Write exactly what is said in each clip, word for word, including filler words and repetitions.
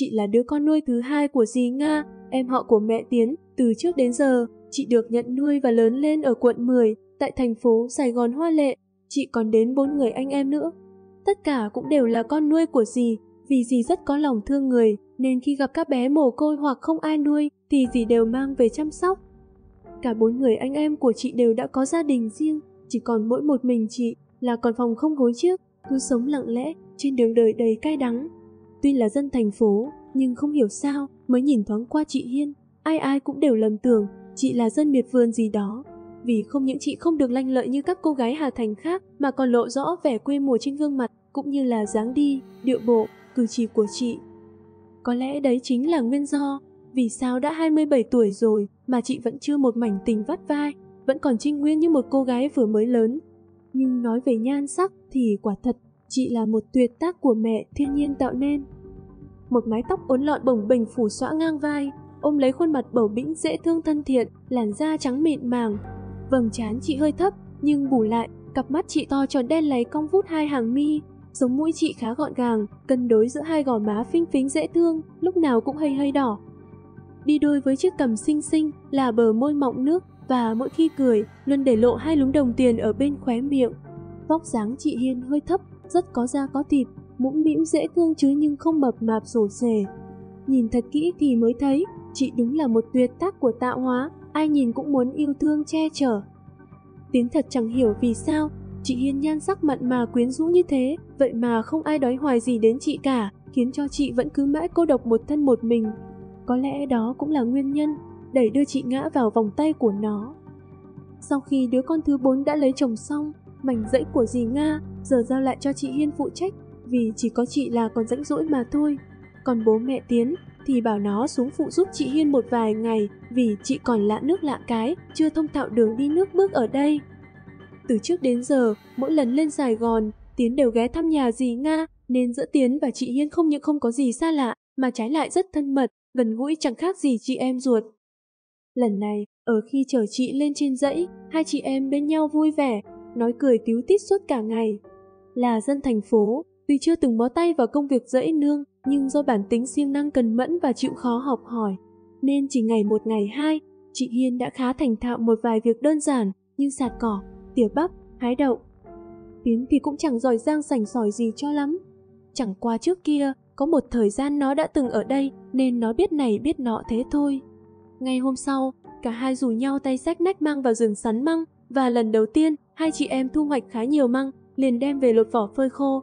Chị là đứa con nuôi thứ hai của dì Nga, em họ của mẹ Tiến. Từ trước đến giờ, chị được nhận nuôi và lớn lên ở quận mười, tại thành phố Sài Gòn Hoa Lệ. Chị còn đến bốn người anh em nữa. Tất cả cũng đều là con nuôi của dì, vì dì rất có lòng thương người, nên khi gặp các bé mồ côi hoặc không ai nuôi, thì dì đều mang về chăm sóc. Cả bốn người anh em của chị đều đã có gia đình riêng, chỉ còn mỗi một mình chị là còn phòng không gối chiếc, cứ sống lặng lẽ trên đường đời đầy cay đắng. Tuy là dân thành phố, nhưng không hiểu sao mới nhìn thoáng qua chị Hiên, ai ai cũng đều lầm tưởng chị là dân miệt vườn gì đó. Vì không những chị không được lanh lợi như các cô gái Hà Thành khác, mà còn lộ rõ vẻ quê mùa trên gương mặt, cũng như là dáng đi, điệu bộ, cử chỉ của chị. Có lẽ đấy chính là nguyên do vì sao đã hai mươi bảy tuổi rồi mà chị vẫn chưa một mảnh tình vắt vai, vẫn còn trinh nguyên như một cô gái vừa mới lớn. Nhưng nói về nhan sắc thì quả thật, chị là một tuyệt tác của mẹ thiên nhiên tạo nên. Một mái tóc uốn lọn bồng bềnh phủ xõa ngang vai, ôm lấy khuôn mặt bầu bĩnh dễ thương thân thiện, làn da trắng mịn màng. Vầng trán chị hơi thấp, nhưng bù lại, cặp mắt chị to tròn đen láy cong vút hai hàng mi. Sống mũi chị khá gọn gàng, cân đối giữa hai gò má phinh phính dễ thương, lúc nào cũng hơi hơi đỏ. Đi đôi với chiếc cằm xinh xinh là bờ môi mọng nước, và mỗi khi cười, luôn để lộ hai lúm đồng tiền ở bên khóe miệng. Vóc dáng chị Hiên hơi thấp, rất có da có thịt, mũm mĩm dễ thương chứ nhưng không mập mạp rổ rề. Nhìn thật kỹ thì mới thấy, chị đúng là một tuyệt tác của tạo hóa, ai nhìn cũng muốn yêu thương che chở. Tiếng thật chẳng hiểu vì sao, chị Hiên nhan sắc mặn mà quyến rũ như thế, vậy mà không ai đói hoài gì đến chị cả, khiến cho chị vẫn cứ mãi cô độc một thân một mình. Có lẽ đó cũng là nguyên nhân đẩy đưa chị ngã vào vòng tay của nó. Sau khi đứa con thứ bốn đã lấy chồng xong, mảnh rẫy của dì Nga giờ giao lại cho chị Hiên phụ trách, vì chỉ có chị là còn rảnh rỗi mà thôi. Còn bố mẹ Tiến thì bảo nó xuống phụ giúp chị Hiên một vài ngày, vì chị còn lạ nước lạ cái, chưa thông thạo đường đi nước bước ở đây. Từ trước đến giờ, mỗi lần lên Sài Gòn, Tiến đều ghé thăm nhà dì Nga, nên giữa Tiến và chị Hiên không những không có gì xa lạ, mà trái lại rất thân mật, gần gũi chẳng khác gì chị em ruột. Lần này, ở khi chở chị lên trên dãy, hai chị em bên nhau vui vẻ, nói cười tíu tít suốt cả ngày. Là dân thành phố, tuy chưa từng bó tay vào công việc dãy nương, nhưng do bản tính siêng năng cần mẫn và chịu khó học hỏi, nên chỉ ngày một ngày hai, chị Hiên đã khá thành thạo một vài việc đơn giản như sạt cỏ, tỉa bắp, hái đậu. Tiến thì cũng chẳng giỏi giang sành sỏi gì cho lắm. Chẳng qua trước kia, có một thời gian nó đã từng ở đây, nên nó biết này biết nọ thế thôi. Ngay hôm sau, cả hai rủ nhau tay xách nách mang vào rừng sắn măng, và lần đầu tiên, hai chị em thu hoạch khá nhiều măng, liền đem về lột vỏ phơi khô.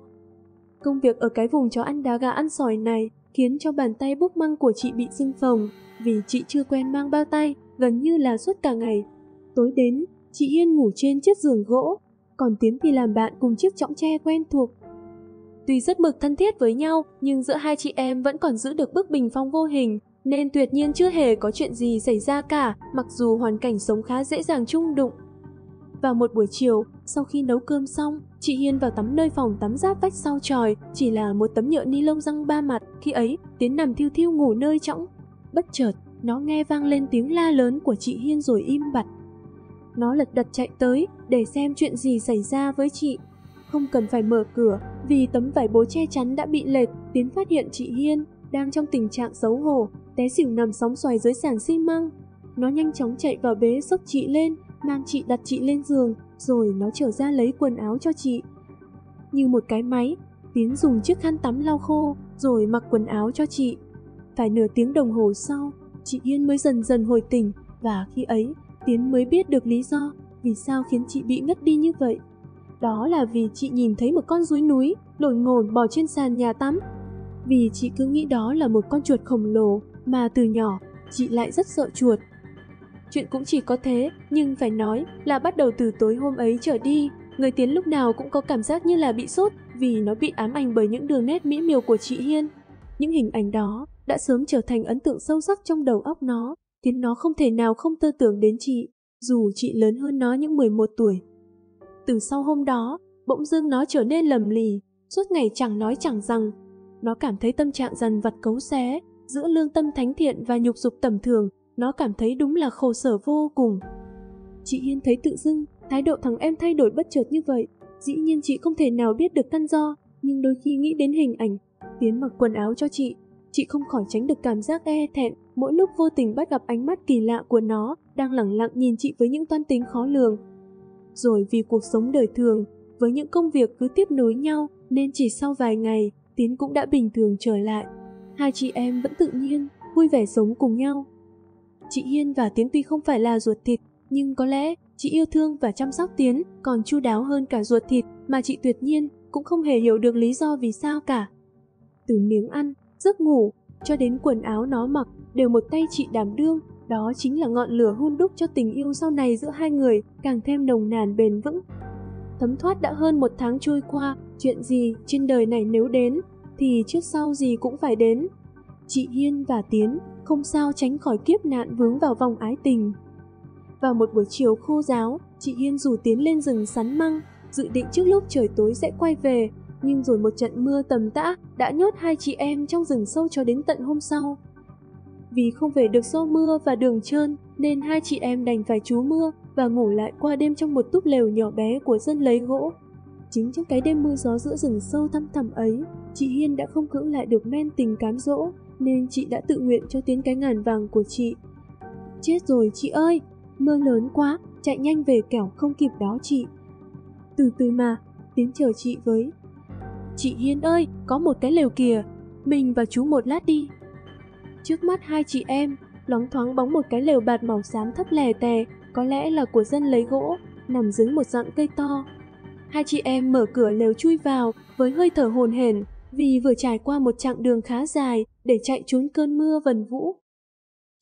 Công việc ở cái vùng chó ăn đá gà ăn sỏi này khiến cho bàn tay búp măng của chị bị sưng phồng, vì chị chưa quen mang bao tay, gần như là suốt cả ngày. Tối đến, chị Hiên ngủ trên chiếc giường gỗ, còn Tiến thì làm bạn cùng chiếc chõng tre quen thuộc. Tuy rất mực thân thiết với nhau, nhưng giữa hai chị em vẫn còn giữ được bức bình phong vô hình, nên tuyệt nhiên chưa hề có chuyện gì xảy ra cả, mặc dù hoàn cảnh sống khá dễ dàng chung đụng. Vào một buổi chiều, sau khi nấu cơm xong, chị Hiên vào tắm nơi phòng tắm giáp vách sau chòi, chỉ là một tấm nhựa ni lông răng ba mặt. Khi ấy, Tiến nằm thiêu thiêu ngủ nơi chõng. Bất chợt, nó nghe vang lên tiếng la lớn của chị Hiên rồi im bặt. Nó lật đật chạy tới để xem chuyện gì xảy ra với chị. Không cần phải mở cửa, vì tấm vải bố che chắn đã bị lệch, Tiến phát hiện chị Hiên đang trong tình trạng xấu hổ, té xỉu nằm sóng xoài dưới sàn xi măng. Nó nhanh chóng chạy vào bế xốc chị lên, mang chị đặt chị lên giường, rồi nó trở ra lấy quần áo cho chị. Như một cái máy, Tiến dùng chiếc khăn tắm lau khô, rồi mặc quần áo cho chị. Phải nửa tiếng đồng hồ sau, chị Hiên mới dần dần hồi tỉnh, và khi ấy, Tiến mới biết được lý do vì sao khiến chị bị ngất đi như vậy. Đó là vì chị nhìn thấy một con dúi núi lội ngổn bò trên sàn nhà tắm. Vì chị cứ nghĩ đó là một con chuột khổng lồ, mà từ nhỏ chị lại rất sợ chuột. Chuyện cũng chỉ có thế, nhưng phải nói là bắt đầu từ tối hôm ấy trở đi, người Tiến lúc nào cũng có cảm giác như là bị sốt, vì nó bị ám ảnh bởi những đường nét mỹ miều của chị Hiên. Những hình ảnh đó đã sớm trở thành ấn tượng sâu sắc trong đầu óc nó, khiến nó không thể nào không tơ tưởng đến chị, dù chị lớn hơn nó những mười một tuổi. Từ sau hôm đó, bỗng dưng nó trở nên lầm lì, suốt ngày chẳng nói chẳng rằng. Nó cảm thấy tâm trạng dằn vặt cấu xé, giữa lương tâm thánh thiện và nhục dục tầm thường, nó cảm thấy đúng là khổ sở vô cùng. Chị Hiên thấy tự dưng, thái độ thằng em thay đổi bất chợt như vậy. Dĩ nhiên chị không thể nào biết được căn do, nhưng đôi khi nghĩ đến hình ảnh Tiến mặc quần áo cho chị, chị không khỏi tránh được cảm giác e thẹn mỗi lúc vô tình bắt gặp ánh mắt kỳ lạ của nó đang lẳng lặng nhìn chị với những toan tính khó lường. Rồi vì cuộc sống đời thường, với những công việc cứ tiếp nối nhau nên chỉ sau vài ngày, Tiến cũng đã bình thường trở lại. Hai chị em vẫn tự nhiên, vui vẻ sống cùng nhau. Chị Hiên và Tiến tuy không phải là ruột thịt, nhưng có lẽ chị yêu thương và chăm sóc Tiến còn chu đáo hơn cả ruột thịt mà chị tuyệt nhiên cũng không hề hiểu được lý do vì sao cả. Từ miếng ăn, giấc ngủ, cho đến quần áo nó mặc đều một tay chị đảm đương, đó chính là ngọn lửa hun đúc cho tình yêu sau này giữa hai người càng thêm nồng nàn bền vững. Thấm thoát đã hơn một tháng trôi qua, chuyện gì trên đời này nếu đến thì trước sau gì cũng phải đến. Chị Hiên và Tiến không sao tránh khỏi kiếp nạn vướng vào vòng ái tình. Vào một buổi chiều khô ráo, chị Hiên rủ Tiến lên rừng sắn măng, dự định trước lúc trời tối sẽ quay về, nhưng rồi một trận mưa tầm tã đã nhốt hai chị em trong rừng sâu cho đến tận hôm sau. Vì không về được do mưa và đường trơn nên hai chị em đành phải trú mưa và ngủ lại qua đêm trong một túp lều nhỏ bé của dân lấy gỗ. Chính trong cái đêm mưa gió giữa rừng sâu thăm thẳm ấy, chị Hiên đã không cưỡng lại được men tình cám dỗ nên chị đã tự nguyện cho Tiến cái ngàn vàng của chị. Chết rồi chị ơi, mưa lớn quá, chạy nhanh về kẻo không kịp đón chị. Từ từ mà, Tiến chờ chị với. Chị Hiên ơi, có một cái lều kìa, mình vào trú một lát đi. Trước mắt hai chị em, loáng thoáng bóng một cái lều bạt màu xám thấp lè tè, có lẽ là của dân lấy gỗ, nằm dưới một rặng cây to. Hai chị em mở cửa lều chui vào với hơi thở hổn hển vì vừa trải qua một chặng đường khá dài để chạy trốn cơn mưa vần vũ.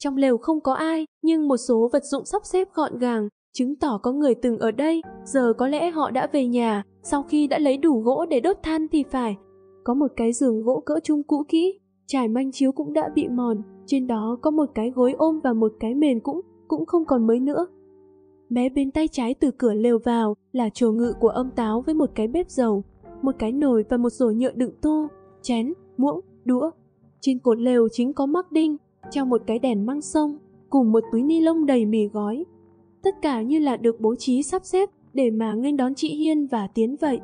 Trong lều không có ai, nhưng một số vật dụng sắp xếp gọn gàng, chứng tỏ có người từng ở đây, giờ có lẽ họ đã về nhà, sau khi đã lấy đủ gỗ để đốt than thì phải. Có một cái giường gỗ cỡ trung cũ kỹ, trải manh chiếu cũng đã bị mòn, trên đó có một cái gối ôm và một cái mền cũng, cũng không còn mới nữa. Mé bên tay trái từ cửa lều vào là chỗ ngự của ông Táo với một cái bếp dầu, một cái nồi và một rổ nhựa đựng tô, chén, muỗng, đũa. Trên cột lều chính có mắc đinh, treo một cái đèn măng sông, cùng một túi ni lông đầy mì gói. Tất cả như là được bố trí sắp xếp để mà nghênh đón chị Hiên và Tiến vậy.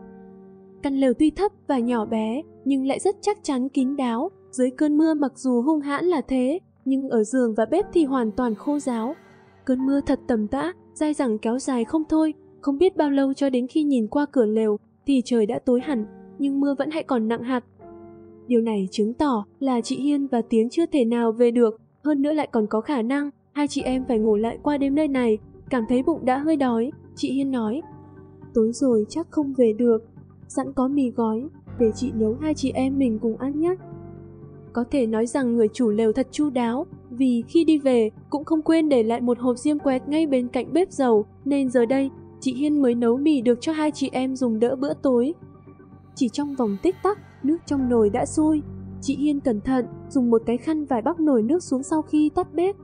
Căn lều tuy thấp và nhỏ bé nhưng lại rất chắc chắn kín đáo. Dưới cơn mưa mặc dù hung hãn là thế, nhưng ở giường và bếp thì hoàn toàn khô ráo. Cơn mưa thật tầm tã, dai dẳng kéo dài không thôi. Không biết bao lâu cho đến khi nhìn qua cửa lều thì trời đã tối hẳn, nhưng mưa vẫn hãy còn nặng hạt. Điều này chứng tỏ là chị Hiên và Tiến chưa thể nào về được, hơn nữa lại còn có khả năng hai chị em phải ngủ lại qua đêm nơi này. Cảm thấy bụng đã hơi đói, chị Hiên nói, tối rồi chắc không về được, sẵn có mì gói, để chị nấu hai chị em mình cùng ăn nhé. Có thể nói rằng người chủ lều thật chu đáo, vì khi đi về cũng không quên để lại một hộp diêm quẹt ngay bên cạnh bếp dầu, nên giờ đây chị Hiên mới nấu mì được cho hai chị em dùng đỡ bữa tối. Chỉ trong vòng tích tắc, nước trong nồi đã sôi. Chị Hiên cẩn thận dùng một cái khăn vải bắc nồi nước xuống sau khi tắt bếp.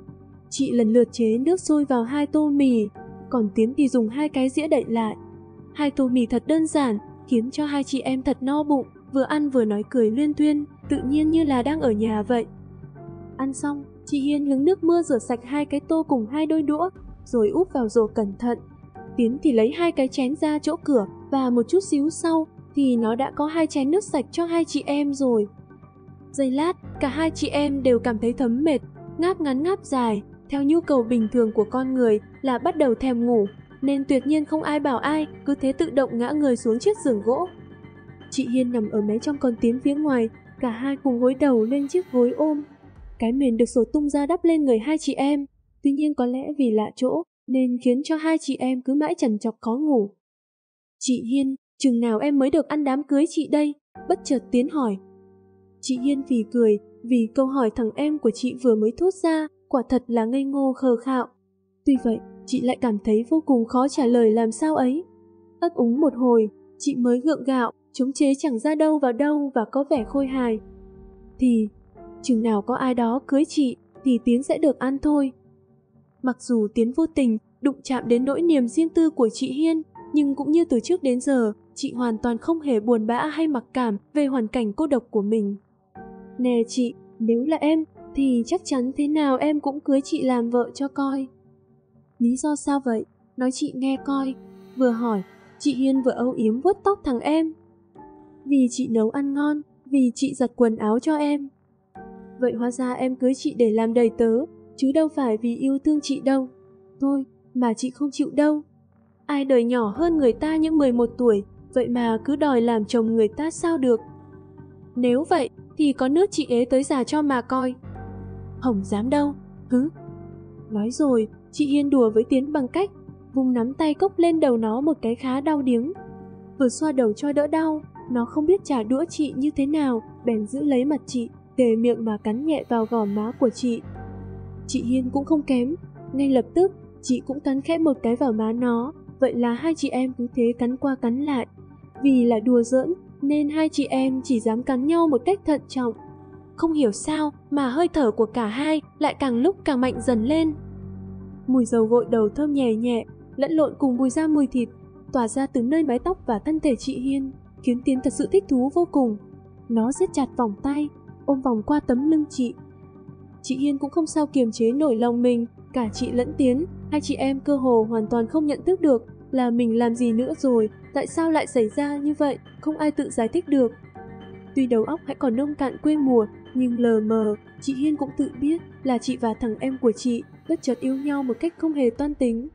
Chị lần lượt chế nước sôi vào hai tô mì, còn Tiến thì dùng hai cái dĩa đậy lại. Hai tô mì thật đơn giản, khiến cho hai chị em thật no bụng, vừa ăn vừa nói cười luyên thuyên, tự nhiên như là đang ở nhà vậy. Ăn xong, chị Hiên hứng nước mưa rửa sạch hai cái tô cùng hai đôi đũa, rồi úp vào rổ cẩn thận. Tiến thì lấy hai cái chén ra chỗ cửa, và một chút xíu sau thì nó đã có hai chén nước sạch cho hai chị em rồi. Giây lát, cả hai chị em đều cảm thấy thấm mệt, ngáp ngắn ngáp dài. Theo nhu cầu bình thường của con người là bắt đầu thèm ngủ, nên tuyệt nhiên không ai bảo ai, cứ thế tự động ngã người xuống chiếc giường gỗ. Chị Hiên nằm ở mé trong con Tiến phía ngoài, cả hai cùng gối đầu lên chiếc gối ôm. Cái mền được sổ tung ra đắp lên người hai chị em, tuy nhiên có lẽ vì lạ chỗ nên khiến cho hai chị em cứ mãi trằn trọc khó ngủ. Chị Hiên, chừng nào em mới được ăn đám cưới chị đây? Bất chợt Tiến hỏi. Chị Hiên phì cười vì câu hỏi thằng em của chị vừa mới thốt ra quả thật là ngây ngô khờ khạo. Tuy vậy, chị lại cảm thấy vô cùng khó trả lời làm sao ấy. Ấp úng một hồi, chị mới gượng gạo, chống chế chẳng ra đâu vào đâu và có vẻ khôi hài. Thì, chừng nào có ai đó cưới chị thì Tiến sẽ được ăn thôi. Mặc dù Tiến vô tình đụng chạm đến nỗi niềm riêng tư của chị Hiên, nhưng cũng như từ trước đến giờ, chị hoàn toàn không hề buồn bã hay mặc cảm về hoàn cảnh cô độc của mình. Nè chị, nếu là em thì chắc chắn thế nào em cũng cưới chị làm vợ cho coi. Lý do sao vậy? Nói chị nghe coi. Vừa hỏi, chị Hiên vừa âu yếm vuốt tóc thằng em. Vì chị nấu ăn ngon, vì chị giặt quần áo cho em. Vậy hóa ra em cưới chị để làm đầy tớ, chứ đâu phải vì yêu thương chị đâu. Thôi, mà chị không chịu đâu. Ai đời nhỏ hơn người ta những mười một tuổi, vậy mà cứ đòi làm chồng người ta sao được. Nếu vậy, thì có nước chị ế tới già cho mà coi. Không dám đâu, cứ. Nói rồi, chị Hiên đùa với Tiến bằng cách vùng nắm tay cốc lên đầu nó một cái khá đau điếng. Vừa xoa đầu cho đỡ đau, nó không biết trả đũa chị như thế nào, bèn giữ lấy mặt chị, kề miệng mà cắn nhẹ vào gò má của chị. Chị Hiên cũng không kém, ngay lập tức chị cũng cắn khẽ một cái vào má nó, vậy là hai chị em cứ thế cắn qua cắn lại. Vì là đùa giỡn nên hai chị em chỉ dám cắn nhau một cách thận trọng. Không hiểu sao mà hơi thở của cả hai lại càng lúc càng mạnh dần lên. Mùi dầu gội đầu thơm nhẹ nhẹ, lẫn lộn cùng mùi da mùi thịt, tỏa ra từ nơi mái tóc và thân thể chị Hiên, khiến Tiến thật sự thích thú vô cùng. Nó siết chặt vòng tay, ôm vòng qua tấm lưng chị. Chị Hiên cũng không sao kiềm chế nổi lòng mình, cả chị lẫn Tiến, hai chị em cơ hồ hoàn toàn không nhận thức được là mình làm gì nữa rồi, tại sao lại xảy ra như vậy, không ai tự giải thích được. Tuy đầu óc hãy còn nông cạn quê mùa, nhưng lờ mờ, chị Hiên cũng tự biết là chị và thằng em của chị bất chợt yêu nhau một cách không hề toan tính.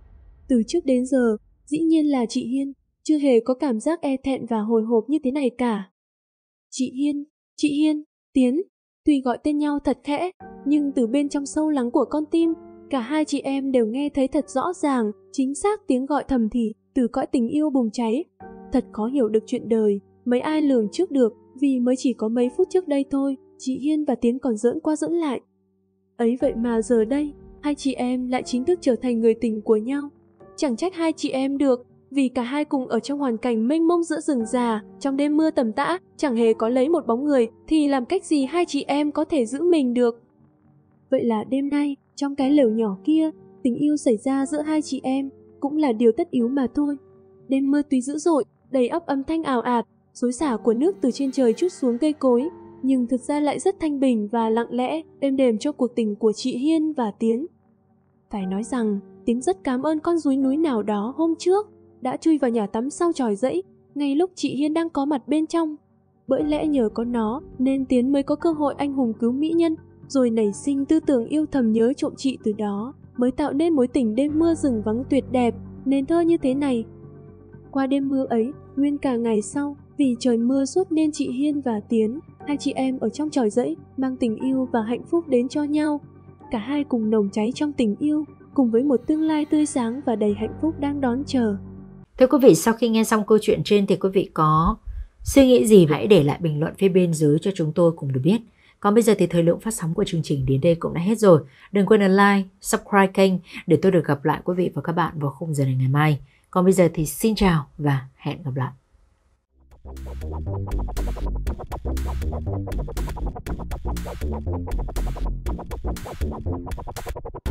Từ trước đến giờ, dĩ nhiên là chị Hiên chưa hề có cảm giác e thẹn và hồi hộp như thế này cả. Chị Hiên, chị Hiên, Tiến, tuy gọi tên nhau thật khẽ, nhưng từ bên trong sâu lắng của con tim, cả hai chị em đều nghe thấy thật rõ ràng, chính xác tiếng gọi thầm thì từ cõi tình yêu bùng cháy. Thật khó hiểu được chuyện đời, mấy ai lường trước được, vì mới chỉ có mấy phút trước đây thôi, chị Hiên và Tiến còn giỡn qua giỡn lại. Ấy vậy mà giờ đây, hai chị em lại chính thức trở thành người tình của nhau. Chẳng trách hai chị em được, vì cả hai cùng ở trong hoàn cảnh mênh mông giữa rừng già, trong đêm mưa tầm tã, chẳng hề có lấy một bóng người, thì làm cách gì hai chị em có thể giữ mình được. Vậy là đêm nay, trong cái lều nhỏ kia, tình yêu xảy ra giữa hai chị em cũng là điều tất yếu mà thôi. Đêm mưa tuy dữ dội, đầy ắp âm thanh ào ạt, xối xả của nước từ trên trời trút xuống cây cối, nhưng thực ra lại rất thanh bình và lặng lẽ, êm đềm cho cuộc tình của chị Hiên và Tiến. Phải nói rằng, Tiến rất cảm ơn con dúi núi nào đó hôm trước, đã chui vào nhà tắm sau tròi dẫy, ngay lúc chị Hiên đang có mặt bên trong. Bởi lẽ nhờ có nó nên Tiến mới có cơ hội anh hùng cứu mỹ nhân, rồi nảy sinh tư tưởng yêu thầm nhớ trộm chị, từ đó mới tạo nên mối tình đêm mưa rừng vắng tuyệt đẹp, nên thơ như thế này. Qua đêm mưa ấy, nguyên cả ngày sau, vì trời mưa suốt nên chị Hiên và Tiến, hai chị em ở trong tròi dẫy mang tình yêu và hạnh phúc đến cho nhau. Cả hai cùng nồng cháy trong tình yêu, cùng với một tương lai tươi sáng và đầy hạnh phúc đang đón chờ. Thưa quý vị, sau khi nghe xong câu chuyện trên thì quý vị có suy nghĩ gì? Hãy để lại bình luận phía bên dưới cho chúng tôi cùng được biết. Còn bây giờ thì thời lượng phát sóng của chương trình đến đây cũng đã hết rồi. Đừng quên like, subscribe kênh để tôi được gặp lại quý vị và các bạn vào khung giờ này ngày mai. Còn bây giờ thì xin chào và hẹn gặp lại.